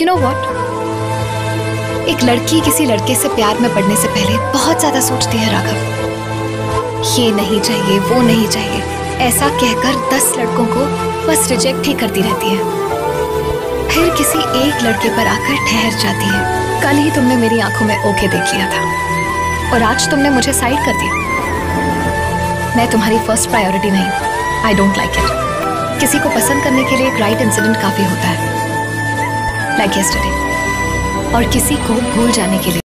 You know what? एक लड़की किसी लड़के से प्यार में पड़ने से पहले बहुत ज्यादा सोचती है राघव। ये नहीं चाहिए, वो नहीं चाहिए, ऐसा कहकर 10 लड़कों को बस रिजेक्ट ही करती रहती है, फिर किसी एक लड़के पर आकर ठहर जाती है। कल ही तुमने मेरी आंखों में ओके देख लिया था और आज तुमने मुझे साइड कर दिया। मैं तुम्हारी फर्स्ट प्रायोरिटी नहीं। I don't like it. किसी को पसंद करने के लिए एक राइट इंसिडेंट काफी होता है, लाइक यस्टरडे, और किसी को भूल जाने के लिए